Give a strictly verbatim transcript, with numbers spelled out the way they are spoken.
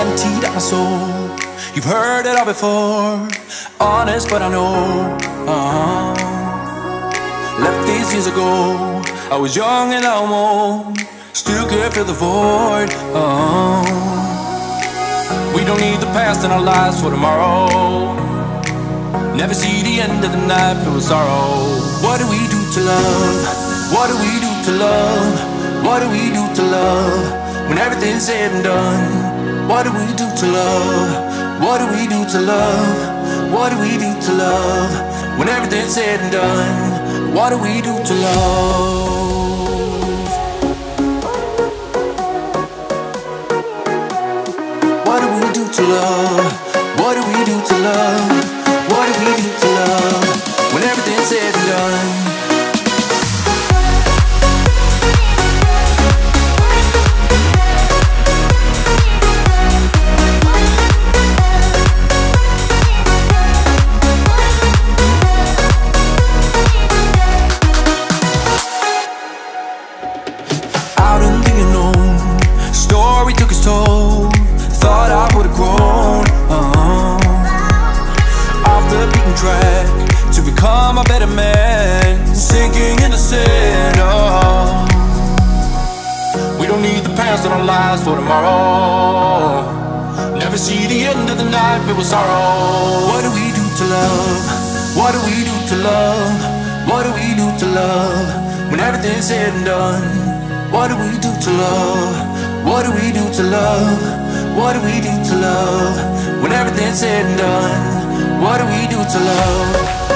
emptied out my soul. You've heard it all before, honest but I know. uh-huh. Left these years ago, I was young and I'm old. Still can feel the void. uh-huh. We don't need the past in our lives for tomorrow. Never see the end of the night filled with sorrow. What do we do to love? What do we do to love? What do we do to love? When everything's said and done, what do we do to love? What do we do to love? What do we do to love? When everything's said and done, what do we do to love? What do we do to love? What do we do to love? What do we do to love? When everything's said and done. For tomorrow, never see the end of the night filled with sorrow. What do we do to love? What do we do to love? What do we do to love? When everything's said and done, what do we do to love? What do we do to love? What do we do to love? When everything's said and done, what do we do to love?